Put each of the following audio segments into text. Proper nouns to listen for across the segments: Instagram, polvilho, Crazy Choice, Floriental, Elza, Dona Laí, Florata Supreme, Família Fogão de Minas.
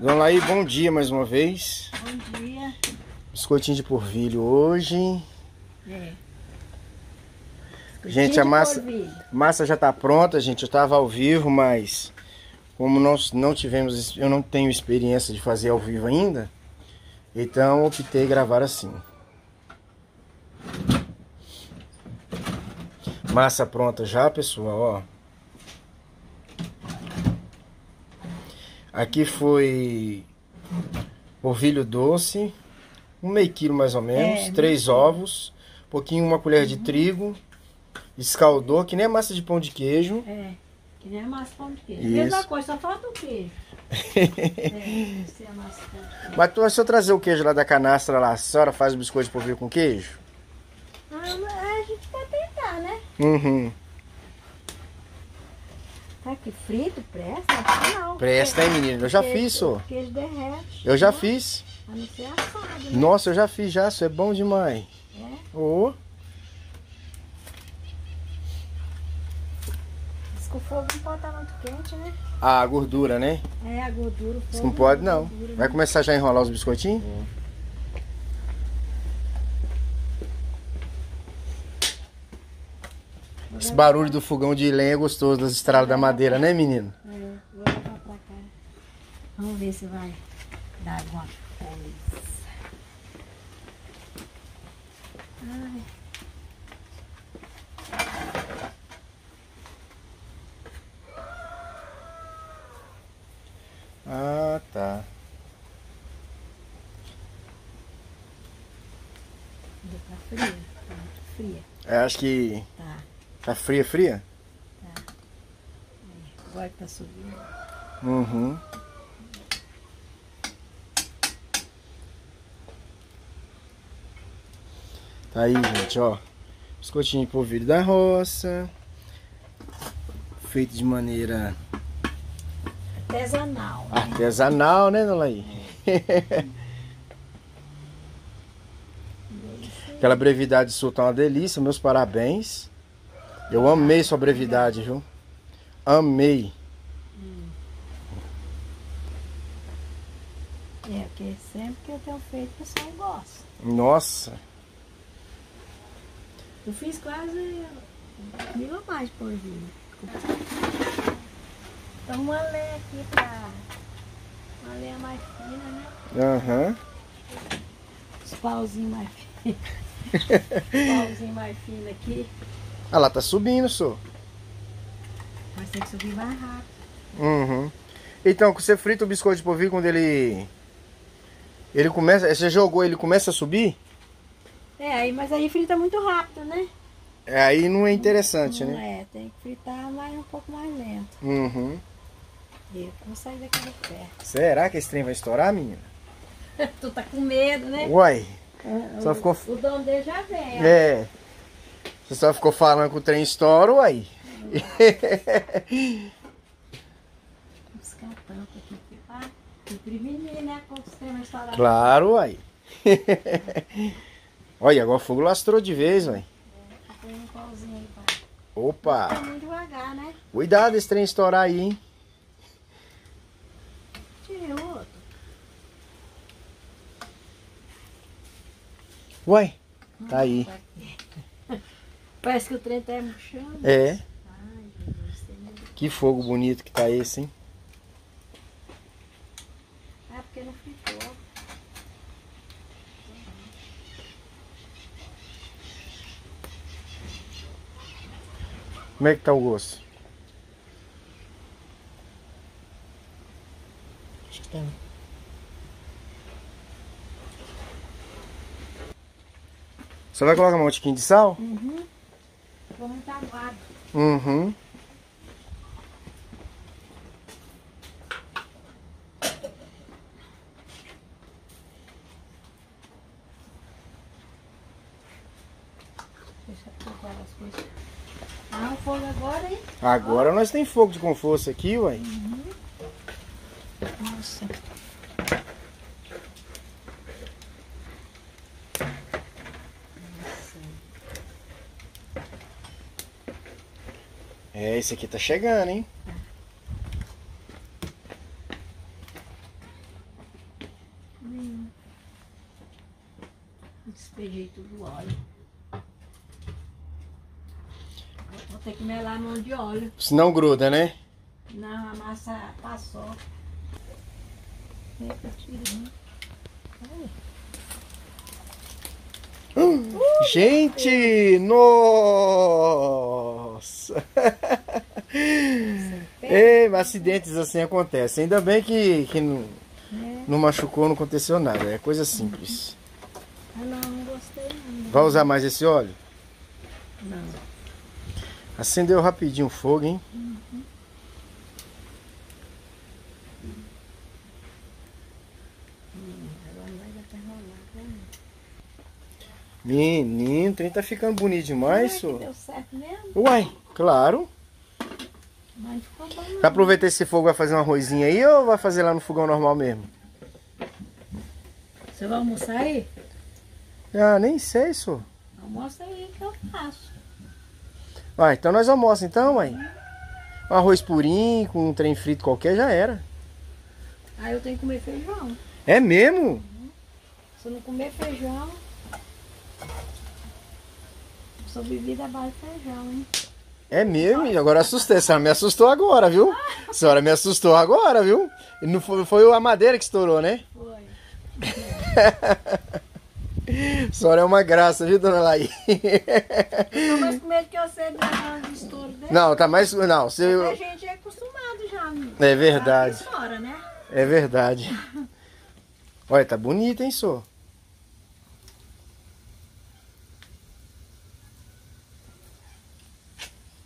Dona Laí, bom dia mais uma vez. Bom dia. Biscoitinho de polvilho hoje. É. Gente, a massa já tá pronta, gente. Eu tava ao vivo, mas como nós não tivemos, eu não tenho experiência de fazer ao vivo ainda, então optei gravar assim. Massa pronta já, pessoal, ó. Aqui foi polvilho doce, um meio quilo mais ou menos, 3 ovos, pouquinho, 1 colher de trigo. Escaldou, que nem a massa de pão de queijo. É, que nem a massa de pão de queijo. Isso. Mesma coisa, só falta o queijo. Isso é a massa de pão de queijo. Mas se eu trazer o queijo lá da canastra lá, a senhora faz o biscoito de polvilho com queijo? A gente pode tentar, né? Uhum. Tá que frito, presta? Não. Presta, hein, menina? Eu já fiz, só. O queijo derrete. Eu já fiz. A não ser assado, né? Nossa, eu já fiz já, isso é bom demais. É? Ô. O fogo não pode estar muito quente, né? Ah, a gordura, né? É, a gordura, o fogo. Isso não pode, não. Gordura, vai começar já a enrolar os biscoitinhos? É. Esse barulho do fogão de lenha é gostoso, das estradas da madeira, né, menino? É, vou levar pra cá. Vamos ver se vai dar alguma coisa. Ai. Ah, tá. Ainda tá fria, tá muito fria. É, acho que... Tá. Tá fria, fria? Tá. Agora que tá subindo. Uhum. Tá aí, gente, ó. Biscoitinho de polvilho da roça. Feito de maneira... artesanal. Né? Artesanal, né, Dona Laí? É. Aquela brevidade sua tá uma delícia, meus parabéns. Eu amei sua brevidade, viu? Amei. É, porque sempre que eu tenho feito, o pessoal gosta. Nossa! Eu fiz quase 1.000 ou mais por dia. Então, uma lenha aqui pra... uma lenha mais fina, né? Aham. Uhum. Os pauzinhos mais finos. Os pauzinhos mais finos aqui. Ah lá, tá subindo, senhor. Mas tem que subir mais rápido. Uhum. Então, você frita o biscoito de polvilho quando ele... ele começa... você jogou, ele começa a subir? É, mas aí frita muito rápido, né? Aí não é interessante, não, né? É, tem que fritar mais, um pouco mais lento. Uhum. Eu vou sair daquele pé. Será que esse trem vai estourar, menina? Tu tá com medo, né? Uai. Só ficou... o dono dele já vem. É. Ó. Você só ficou falando que o trem estoura, uai. Vou buscar um tanto aqui pra me prevenir, né? Pra o trem estourar. Claro, uai. Olha, agora o fogo lastrou de vez, uai. Tem um pauzinho aí, pai. Opa! Tá muito devagar, né? Cuidado esse trem estourar aí, hein? Tirei outro. Uai, tá aí. Parece que o trem tá murchando. É. Ai, Jesus, tem medo. Que fogo bonito que tá esse, hein? Ah, porque não fritou. Como é que tá o gosto? Acho que tá. Você vai colocar um montiquinho de sal? Uhum. Ficou muito aguado. Uhum. Deixa eu colocar as coisas. Ah, o fogo agora, hein? Agora nós tem fogo de com força aqui, uai. Uhum. Nossa. É, esse aqui tá chegando, hein? Despejei tudo o óleo. Vou ter que melar a mão de óleo. Senão gruda, né? Não, a massa passou. Gente, nossa! Ei, acidentes assim acontecem. Ainda bem que não machucou, não aconteceu nada. É coisa simples. Ah, não gostei não. Vai usar mais esse óleo? Não. Acendeu rapidinho o fogo, hein? Uhum. Agora não vai dar pra rolar, né? Menino, o trem tá ficando bonito demais, senhor. Deu certo mesmo? Uai, claro. Mas ficou bom. Pra aproveitar esse fogo, vai fazer um arrozinho aí ou vai fazer lá no fogão normal mesmo? Você vai almoçar aí? Ah, nem sei, senhor. Almoça aí que eu faço. Ah, então nós almoçamos então, mãe. Um arroz purinho, com um trem frito qualquer, já era. Aí eu tenho que comer feijão. É mesmo? Uhum. Se eu não comer feijão, eu sou bebida à base de feijão, hein? É mesmo? E agora assustei. A senhora me assustou agora, viu? A senhora me assustou agora, viu? Não foi a madeira que estourou, né? Foi. A senhora é uma graça, viu, dona Laí? Eu tô mais com medo que você dá um estouro dele. Não, tá mais... Não, você... A gente é acostumado já, amigo. É verdade. Tá fora, né? É verdade. Olha, tá bonito, hein, senhor?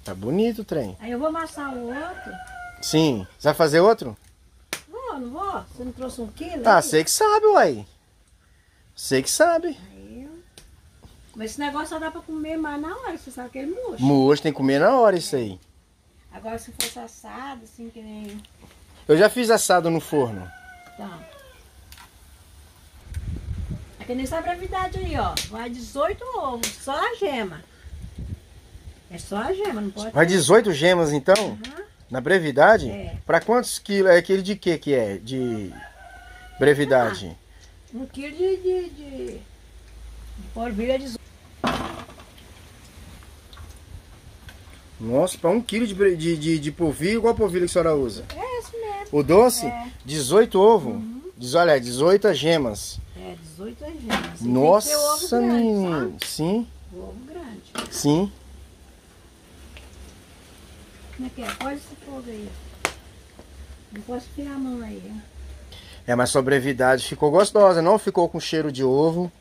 Tá bonito o trem. Aí eu vou amassar o outro. Sim. Você vai fazer outro? Vou, não vou? Você não trouxe 1 quilo? Ah, sei que sabe, uai. Você que sabe. Aí. Mas esse negócio só dá pra comer mais na hora, você sabe que ele murcha. Murcha, tem que comer na hora isso aí. Agora se fosse assado, assim que nem... Eu já fiz assado no forno. Tá. É que nem essa brevidade aí, ó. Vai 18 ovos, só a gema. É só a gema, não pode... Vai 18 gemas, então? Uhum. Na brevidade? É. Pra quantos quilos? É aquele de quê que é? De brevidade? Ah. 1 quilo de polvilho é 18. Nossa, para 1 quilo de polvilho, qual polvilho que a senhora usa? É esse mesmo. O doce? É. 18 ovos. Uhum. Olha, 18 gemas. É, 18 gemas. E nossa, menino. Sim. O ovo grande. Sim. Como é que é? Pode esse fogo aí. Não posso tirar a mão aí, né? É, mas sua brevidade ficou gostosa, não ficou com cheiro de ovo.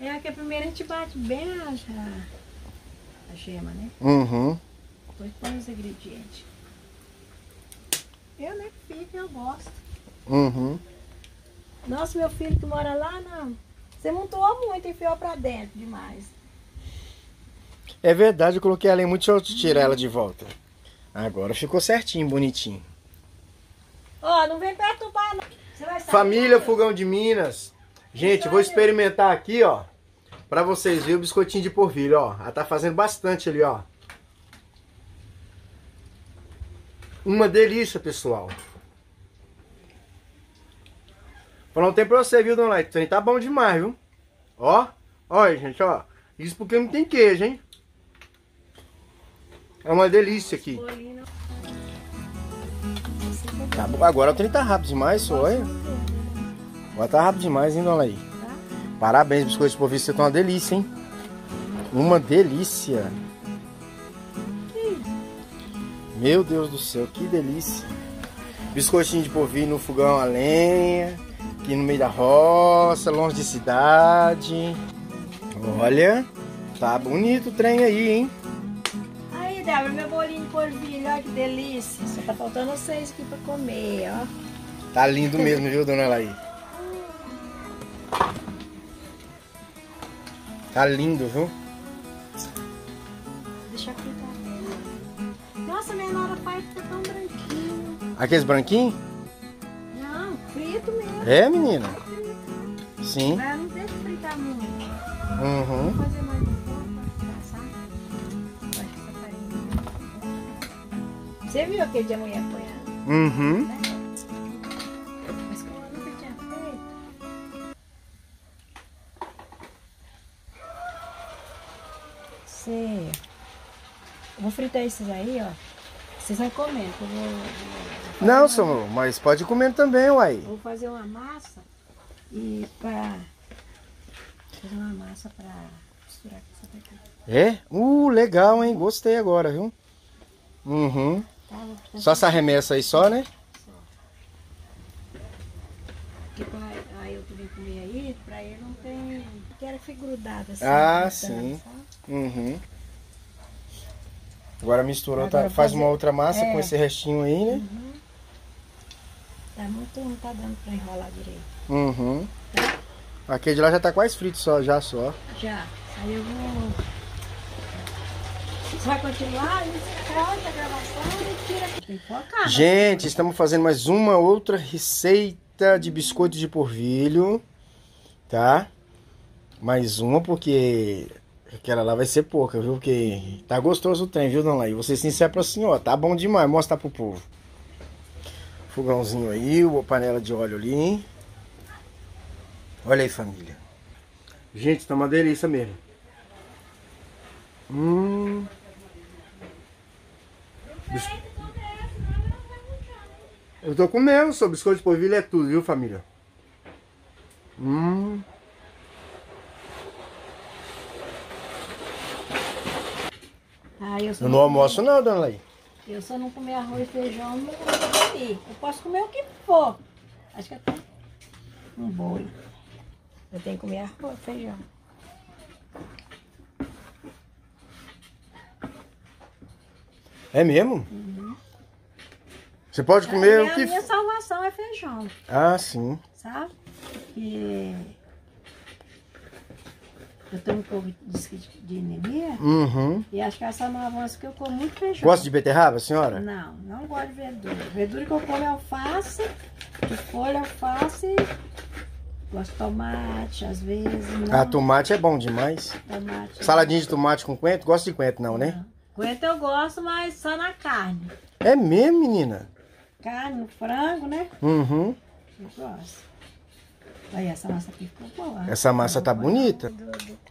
É, que a primeira a gente bate bem a gema, né? Uhum. Depois põe os ingredientes. Eu, né, filho, eu gosto. Uhum. Nossa, meu filho que mora lá, não. Você montou muito e enfiou pra dentro demais. É verdade, eu coloquei ela em muito, deixa eu tirar ela de volta. Agora ficou certinho, bonitinho. Ó, não vem perturbar, não. Família Fogão de Minas. Gente, vou experimentar aqui, ó, pra vocês verem o biscoitinho de polvilho, ó. Ela tá fazendo bastante ali, ó. Uma delícia, pessoal. Falar um tempo pra você, viu, dona Laí? Tá bom demais, viu? Ó, olha, gente, ó. Isso porque não tem queijo, hein? É uma delícia aqui. Tá bom. Agora o trem tá rápido demais, só olha. Agora tá rápido demais, hein, dona Laí? Tá. Parabéns, biscoito de polvilho, você tá uma delícia, hein? Uma delícia. Meu Deus do céu, que delícia. Biscoitinho de polvilho no fogão a lenha, aqui no meio da roça, longe de cidade. Olha, tá bonito o trem aí, hein? Aí, Débora, meu bolinho de polvilho, olha que delícia. Só tá faltando 6 aqui pra comer, ó. Tá lindo mesmo, viu, dona Laí? Tá lindo, viu? Deixa aqui também. Nossa, minha nora faz ficar tão branquinho. Aqueles branquinhos? Não, frito mesmo. É, menina? É. Sim. Mas não deixa fritar muito. Uhum. Fazer mais um pouco, sabe? Você viu aquele de amanhã apanhando? Uhum. Né? Mas como eu nunca tinha feito. Vou fritar esses aí, ó. Vocês vão comendo. Não, senhor, mas pode comer também, uai. Vou fazer uma massa e pra... Fazer uma massa pra misturar com essa daqui. É? Legal, hein? Gostei agora, viu? Uhum. Tá, só essa remessa aí só, né? Só. Porque pra aí eu que vim comer aí, pra ele não tem... Porque era grudada assim. Ah, grudada, sim. Sabe? Uhum. Agora misturou, agora tá, faz uma outra massa com esse restinho aí, né? Uhum. Tá muito, não tá dando pra enrolar direito. Uhum. Tá? Aquele de lá já tá quase frito só, já só. Já. Aí eu vou... Você vai continuar? Pronto, a gravação e tira aqui. Gente, estamos fazendo mais uma outra receita de biscoito de polvilho, tá? Mais uma porque... Aquela lá vai ser pouca, viu? Porque tá gostoso o trem, viu, Dona Laí? Você sincero pra senhora, tá bom demais. Mostra pro povo. Fogãozinho aí, uma panela de óleo ali. Olha aí, família. Gente, tá uma delícia mesmo. Eu tô comendo, só biscoito de polvilho é tudo, viu, família? Eu não almoço não, Dona Laí. Eu só não comer arroz, feijão, não comi. Eu posso comer o que for. Acho que até um boi. Eu tenho que comer arroz, feijão. É mesmo? Uhum. Você pode comer o que... A minha salvação é feijão. Ah, sim. Sabe? E... Eu tenho um pouco de anemia. Uhum. E acho que essa é uma avança que eu como muito feijão. Gosta de beterraba, senhora? Não, não gosto de verdura. Verdura que eu como é alface, de folha, alface. Gosto de tomate, às vezes. Não. Ah, tomate é bom demais. Tomate. Saladinha de tomate com coentro? Gosta de coentro não, né? Não. Coentro eu gosto, mas só na carne. É mesmo, menina? Carne, frango, né? Uhum. Eu gosto. Aí, essa massa aqui ficou boa. Essa massa tá bonita.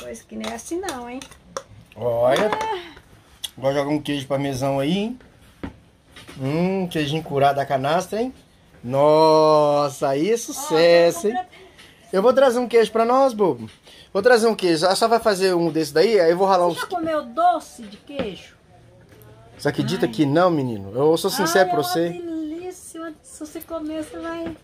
Coisa que nem assim não, hein? Olha. Agora joga um queijo parmesão aí, hein? Queijinho curado da canastra, hein? Nossa, aí é sucesso, hein? Eu vou trazer um queijo pra nós, bobo. Vou trazer um queijo. A senhora vai fazer um desse daí, aí eu vou ralar uns... Você já comeu doce de queijo? Você acredita que não, menino? Eu sou sincero pra você. Que delícia. Se você comer, você vai...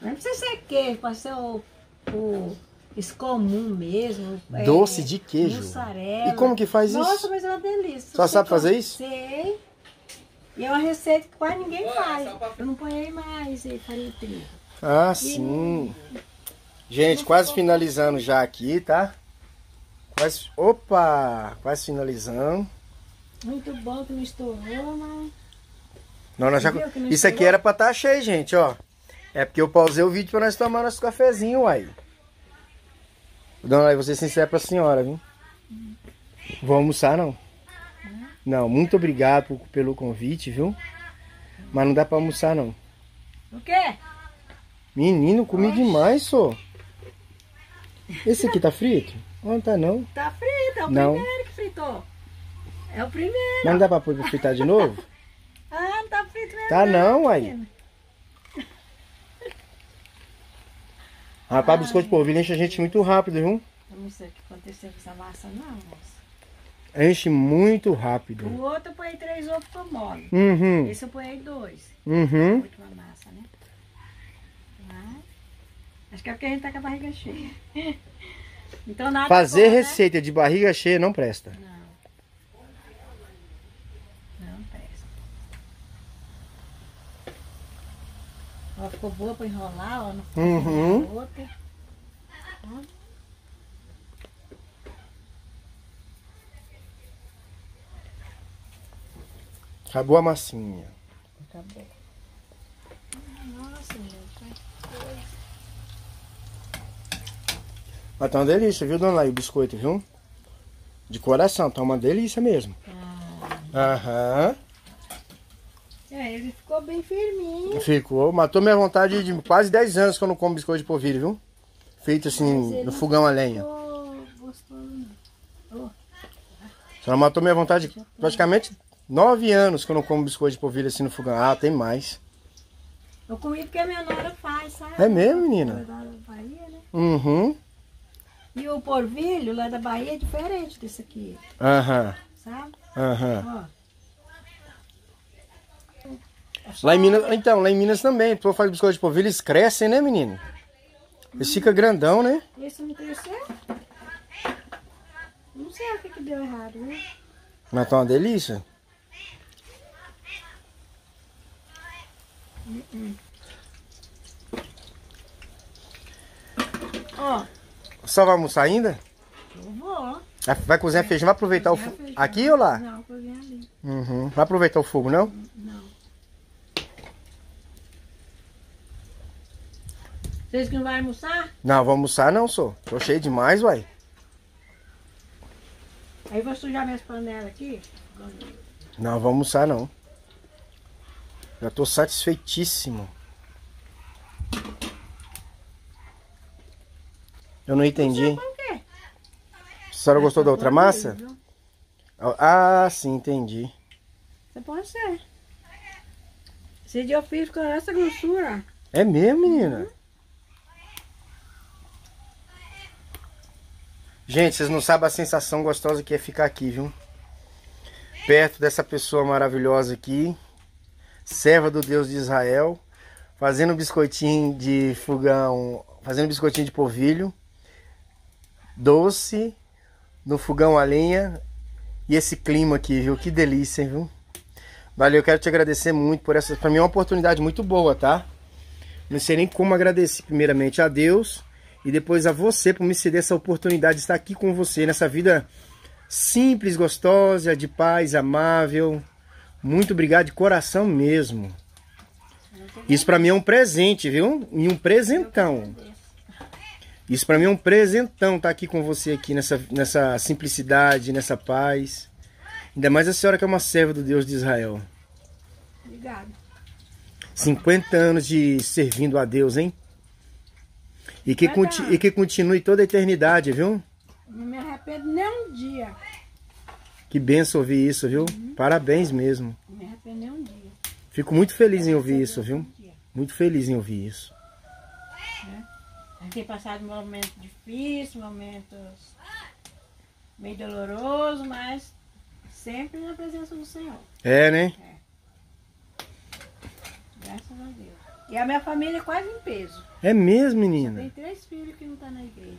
Não precisa ser queijo, pode ser o escomum mesmo. Doce de queijo. Mussarela. E como que faz isso? Nossa, mas é uma delícia. Só sabe fazer isso? Sei. E é uma receita que quase ninguém faz. Eu não ponhei mais farinha de trigo. Ah, sim. Gente, quase finalizando já aqui, tá? Quase. Opa! Quase finalizando. Muito bom que não estourou, mas. Não, nós já... Isso aqui era pra estar cheio, gente, ó. É porque eu pausei o vídeo pra nós tomar nosso cafezinho, uai. Dona Laí, vou ser sincero pra senhora, viu? Vou almoçar, não? Não, muito obrigado pelo convite, viu? Mas não dá pra almoçar, não. O quê? Menino, comi demais, só. Esse aqui tá frito? Não tá, não. Tá frito, é o primeiro que fritou. É o primeiro. Mas não dá pra fritar de novo? Ah, não tá frito mesmo. Tá não, uai. Rapaz, biscoito de polvilho enche a gente muito rápido, viu? Eu não sei o que aconteceu com essa massa, não, moça. Enche muito rápido. O outro eu ponhei 3 ovos, ficou mole. Uhum. Esse eu ponhei 2. Uhum. A última massa, né? Mas... Acho que é porque a gente tá com a barriga cheia. Então, nada. Fazer bom, receita, né? De barriga cheia não presta. Não. Não presta. Ó, ficou boa pra enrolar, ó. Não. Uhum. Acabou a massinha. Acabou. Nossa, gente, mas tá uma delícia, viu, Dona Laí? O biscoito, viu? De coração, tá uma delícia mesmo. Aham. Ele ficou bem firminho. Ficou. Matou minha vontade de quase 10 anos que eu não como biscoito de polvilho, viu? Feito assim, no fogão a lenha. Gostoso. A senhora matou minha vontade aqui. Praticamente 9 anos que eu não como biscoito de polvilho assim no fogão. Ah, tem mais. Eu comi porque a minha nora faz, sabe? É mesmo, menina? Bahia, né? Uhum. E o polvilho lá da Bahia é diferente desse aqui. Aham. Uhum. Sabe? Aham. Uhum. Lá em Minas, então, lá em Minas também. Tu faz biscoito de polvilho, eles crescem, né, menina? Eles ficam grandão, né? Esse não cresceu? Não sei o que que deu errado, né? Mas tá uma delícia. Ó. Só vai almoçar ainda? Eu vou. Vai cozinhar feijão, vai aproveitar o fogo. Aqui ou lá? Não, cozinhar ali. Uhum. Vai aproveitar o fogo, não? Não. Vocês que não vão almoçar? Não, vou almoçar não, só. Tô cheio demais, uai. Aí vou sujar minhas panelas aqui. Não, vou almoçar não. Já tô satisfeitíssimo. Eu não entendi. A senhora gostou da outra massa? Ah, sim, entendi. Você pode ser. Esse dia eu fiz com essa grossura. É mesmo, menina? Uhum. Gente, vocês não sabem a sensação gostosa que é ficar aqui, viu? Perto dessa pessoa maravilhosa aqui. Serva do Deus de Israel, fazendo biscoitinho de fogão, fazendo biscoitinho de polvilho, doce, no fogão a lenha, e esse clima aqui, viu? Que delícia, hein, viu? Valeu, eu quero te agradecer muito por essa, pra mim é uma oportunidade muito boa, tá? Não sei nem como agradecer, primeiramente a Deus, e depois a você por me ceder essa oportunidade de estar aqui com você, nessa vida simples, gostosa, de paz, amável. Muito obrigado de coração mesmo. Isso pra mim é um presente, viu? E um presentão. Isso pra mim é um presentão estar aqui com você aqui nessa simplicidade, nessa paz. Ainda mais a senhora que é uma serva do Deus de Israel. Obrigado. 50 anos de servindo a Deus, hein? E que continue toda a eternidade, viu? Não me arrependo nem um dia. Que benção ouvir isso, viu? Uhum. Parabéns mesmo. Me arrependeu um dia. Fico muito feliz em ouvir isso, viu? Muito feliz em ouvir isso. Tem passado um momento difícil, momentos meio doloroso, mas sempre na presença do Senhor. É, né? É. Graças a Deus. E a minha família é quase em peso. É mesmo, menina? Tem 3 filhos que não estão na igreja.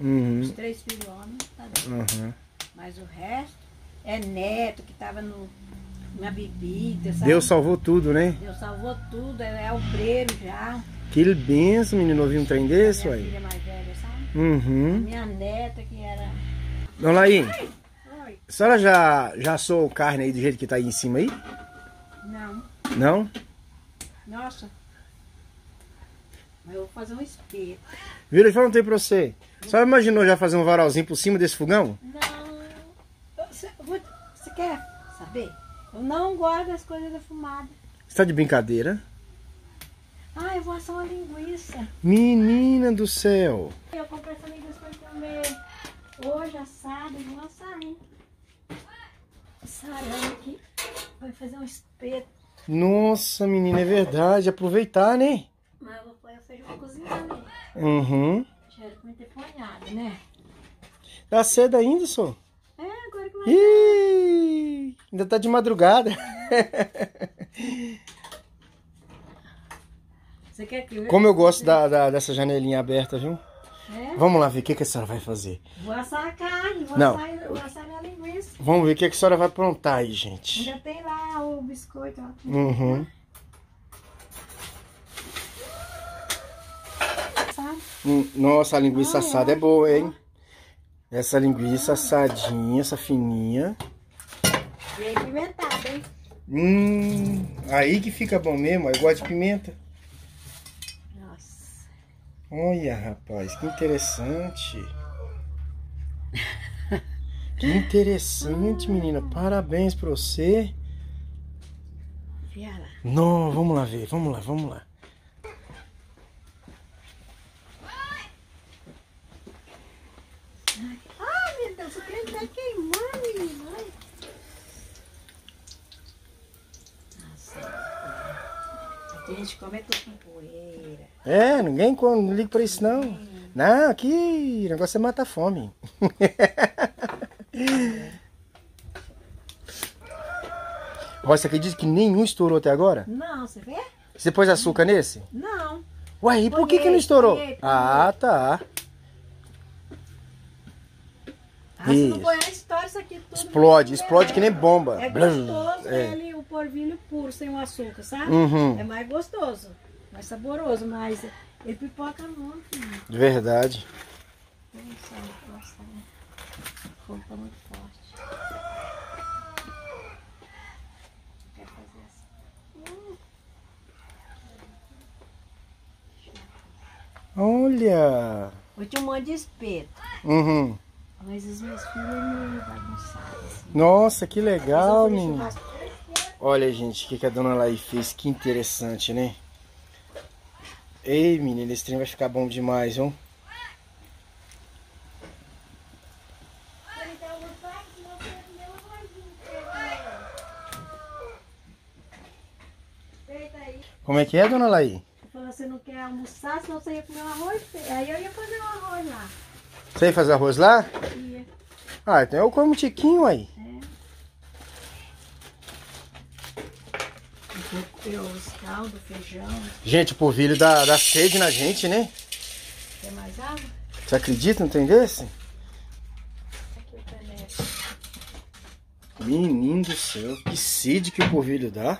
Uhum. Os 3 filhos homens estão dentro. Uhum. Mas o resto... É neto que estava na bebida, sabe? Deus salvou tudo, né? Deus salvou tudo, é obreiro já. Que benção, menino, ouvir um trem desse, uai. Minha filha mais velha, sabe? Uhum. A minha neta que era... Dona Laí, a senhora já assou carne aí do jeito que tá aí em cima aí? Não. Não? Nossa. Mas eu vou fazer um espeto. Vira, deixa eu falar um tempo pra você. A senhora imaginou já fazer um varalzinho por cima desse fogão? Não. Você quer saber? Eu não gosto das coisas defumadas. Você tá de brincadeira? Ah, eu vou assar uma linguiça. Menina do céu. Eu comprei essa linguiça pra comer hoje assada, eu vou assar, hein? Sarana aqui, vai fazer um espeto. Nossa, menina, é verdade. Aproveitar, né? Mas eu vou pôr o feijão cozinhando, né? Uhum. Já era pra me ter ponhado, né? Tá cedo ainda, só? Ih, ainda tá de madrugada. Você quer que eu... Como eu gosto dessa janelinha aberta, viu? É? Vamos lá ver o que a senhora vai fazer. Vou assar a carne, vou assar minha linguiça. Vamos ver o que a senhora vai aprontar aí, gente. Ainda tem lá o biscoito. Ó. Uhum. Nossa, a linguiça assada é boa, hein? Essa linguiça assadinha, essa fininha. E aí pimentada, hein? Aí que fica bom mesmo, eu gosto de pimenta. Nossa. Olha, rapaz, que interessante. Que interessante, menina. Parabéns pra você. Não, vamos lá ver, vamos lá. Ai, meu Deus, o creme tá queimando, menino. A gente come é tudo com poeira. É, ninguém come, não liga pra isso não. Não, aqui o negócio é matar a fome. Ó, você acredita que nenhum estourou até agora? Não, você vê? Você pôs açúcar nesse? Não. Ué, e por que não estourou? Ah, tá. Ah, isso. Se não põe antes, torce isso aqui tudo. Explode, explode que nem bomba. É gostoso ele, o polvilho puro, sem o açúcar, sabe? Uhum. É mais gostoso, mais saboroso, mas ele pipoca muito. De verdade. O fogo tá muito forte. Quer fazer assim. Olha! Eu tinha um monte de espeto. Uhum. Mas os meus filhos não bagunçaram. Assim. Nossa, que legal, menina. Olha, gente, o que a Dona Laí fez. Que interessante, né? Ei, menina, esse trem vai ficar bom demais, viu? Como é que é, Dona Laí? Você não quer almoçar, senão você ia comer um arroz. Aí eu ia fazer um arroz lá. Você ia fazer arroz lá? Ia. Ah, então eu como um tiquinho aí. É. Os caldo, feijão. Gente, o polvilho dá sede na gente, né? Quer mais água? Você acredita, não tem desse? Aqui o peneiro. Menino do céu, que sede que o polvilho dá.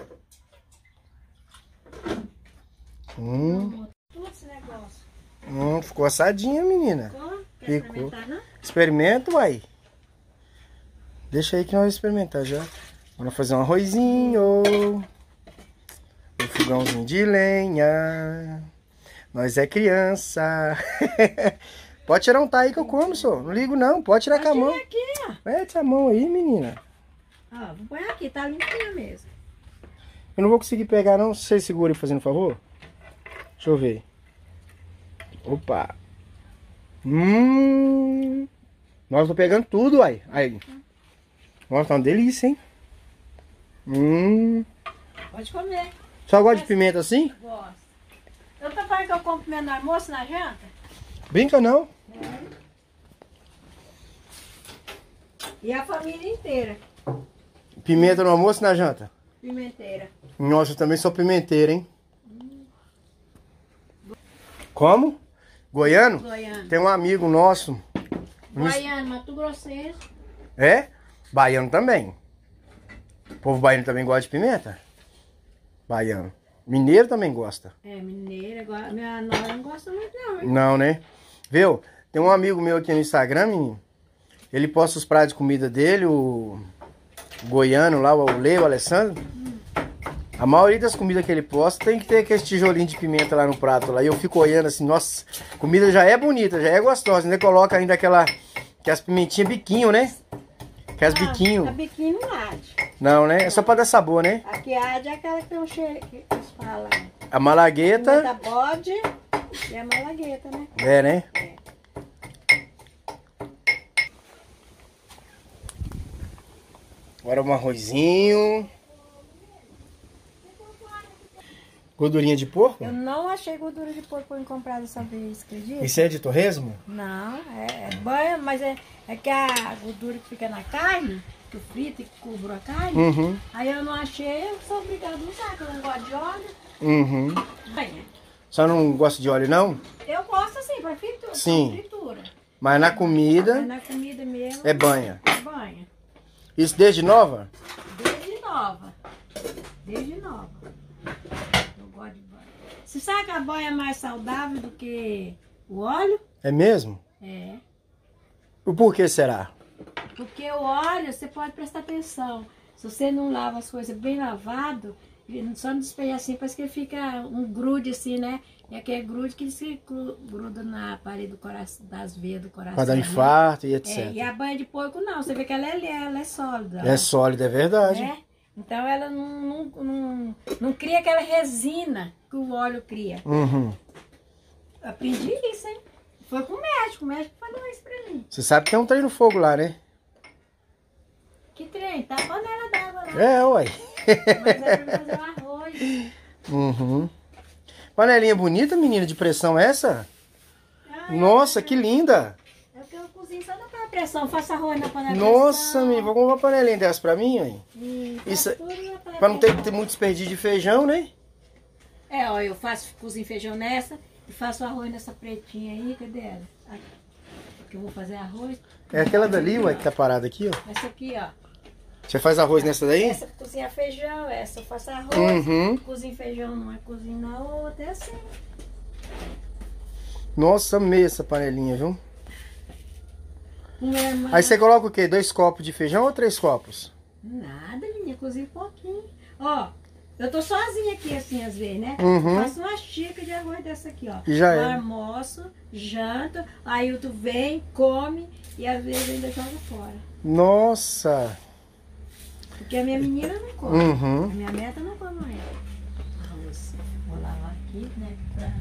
Ficou assadinha, menina. Ficou. Né? Experimenta, uai. Deixa aí que nós vamos experimentar já. Vamos fazer um arrozinho. Um fogãozinho de lenha. Nós é criança. Pode tirar um tá aí que eu como, senhor. Não ligo não, pode tirar com a mão. Aqui, ó. Mete a mão aí, menina. Ó, vou pôr aqui, tá limpinha mesmo. Eu não vou conseguir pegar não, você segura aí fazendo favor. Deixa eu ver. Opa. Nossa, tô pegando tudo, uai. Aí. Nossa, tá uma delícia, hein? Pode comer. Só gosta de pimenta assim? Gosto. Eu tô falando que eu como pimenta no almoço, na janta? Brinca não. E a família inteira. Pimenta no almoço, na janta? Pimenteira. Nossa, eu também sou pimenteira, hein? Como? Goiano? Goiano? Tem um amigo nosso. Baiano, Mato Grossense. É? Baiano também. O povo baiano também gosta de pimenta? Baiano. Mineiro também gosta. É, mineiro. Agora, minha nora não gosta muito não. Hein? Não, né? Viu? Tem um amigo meu aqui no Instagram, menino. Ele posta os pratos de comida dele, o goiano lá, o Leo, o Alessandro. A maioria das comidas que ele posta tem que ter aquele tijolinho de pimenta lá no prato. E eu fico olhando assim, nossa, comida já é bonita, já é gostosa. Ainda coloca ainda aquelas pimentinhas biquinho, né? Aquelas biquinho. A biquinho não arde. Não, né? É só pra dar sabor, né? A que arde é aquela que tem um cheiro, que eles falam. A malagueta. A pimenta bode e a malagueta, né? É, né? É. Agora um arrozinho. Gordurinha de porco? Eu não achei gordura de porco em comprar dessa vez, acredita? Isso é de torresmo? Não, é banha, mas é que a gordura que fica na carne, que eu frito e que cobrou a carne, aí eu não achei, eu sou obrigada a usar, que eu não gosto de óleo. Uhum. Banha. Só não gosta de óleo, não? Eu gosto assim, pra fritura. Sim. Fritura. Mas na comida... Mas na comida mesmo... É banha. É banha. Isso desde nova? Desde nova. Desde nova. Você sabe que a boia é mais saudável do que o óleo? É mesmo? É. Por que será? Porque o óleo, você pode prestar atenção. Se você não lava as coisas bem lavado, só não despeja assim, parece que fica um grude assim, né? E aquele grude que se gruda na parede do coração, das veias do coração. Para dar infarto, né? E etc. É, e a banha de porco não, você vê que ela é sólida. É sólida, é verdade. É? Então ela não cria aquela resina que o óleo cria. Uhum. Aprendi isso, hein? Foi com o médico falou isso pra mim. Você sabe que tem um trem no fogo lá, né? Que trem? Tá a panela d'água lá. É, uai. Mas é pra fazer o arroz. Uhum. Panelinha bonita, menina, de pressão essa? Ah, nossa, que linda! É porque eu cozinho só na pressão, faço arroz na panela. Nossa, menina, vou comprar uma panelinha dessa pra mim, hein? Isso, pra não ter muito desperdício de feijão, né? É, ó, eu faço, cozinho feijão nessa e faço arroz nessa pretinha aí, cadê ela? Aqui, porque eu vou fazer arroz. É aquela dali, ué, que tá parada aqui, ó. Essa aqui, ó. Você faz arroz nessa daí? Essa cozinha feijão, essa eu faço arroz, uhum. Cozinho feijão numa, cozinho na outra, é assim. Nossa, amei essa panelinha, viu? É, mas... Aí você coloca o quê? 2 copos de feijão ou 3 copos? Nada, menina, cozinho pouquinho. Ó, eu tô sozinha aqui assim às vezes, né? Uhum. Faço uma xícara de arroz dessa aqui, ó. E já é. Almoço, janto, aí tu vem, come e às vezes eu ainda jogo fora. Nossa! Porque a minha menina não come, uhum. A minha neta não come ela. Vou lavar aqui, né? Pra...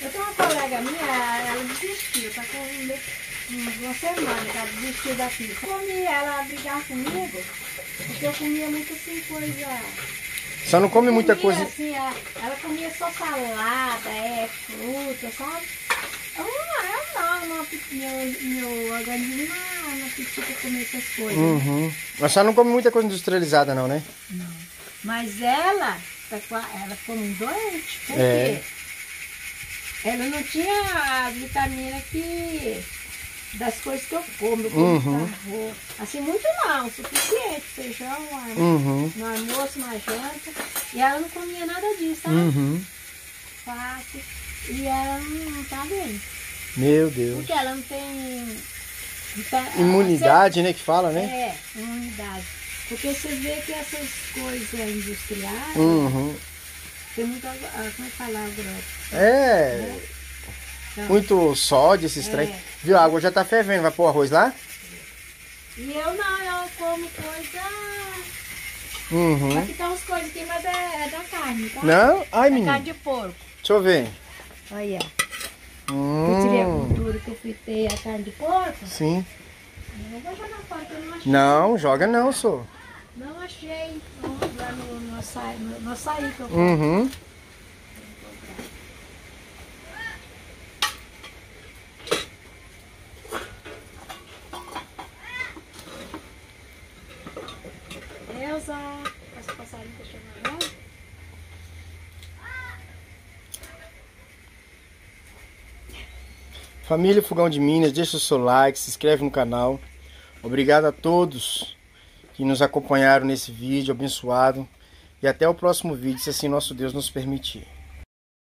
Eu tenho uma colega minha, ela desistiu, tá com uma semana, ela desistiu daqui. Ela brigava comigo, porque eu comia muito assim coisa... Só não come muita coisa. Assim, ela comia só salada, fruta, sabe? Meu organismo não apetita comer essas coisas. Uhum. Mas só não come muita coisa industrializada, não, né? Não. Mas ela ficou muito doente. Por quê? Ela não tinha a vitamina que... das coisas que eu como, uhum. Assim, muito não, o suficiente, feijão, uhum. No almoço, na janta, e ela não comia nada disso, sabe? Uhum. Fácil, e ela não tá bem. Meu Deus. Porque ela não tem... imunidade, você... né, que fala, né? É, imunidade. Porque você vê que essas coisas industriais, uhum. Tem muito, como é que fala, grosso? É... né? Então, muito sódio, esses trem. Viu, a água já tá fervendo, vai pôr o arroz lá? E eu não, eu como coisa... Uhum. Aqui tá umas coisas aqui, mas é da carne, tá? Não? Ai, é menina. Carne de porco. Deixa eu ver. Olha, eu tirei a gordura que eu fritei a carne de porco. Sim. Eu vou jogar fora, eu não achei. Não, joga não, só. Não achei. Vamos lá no açaí, que eu fui. Uhum. Elza, as passarinhas que chamaram. Família Fogão de Minas, deixa o seu like, se inscreve no canal. Obrigado a todos que nos acompanharam nesse vídeo abençoado. E até o próximo vídeo, se assim nosso Deus nos permitir.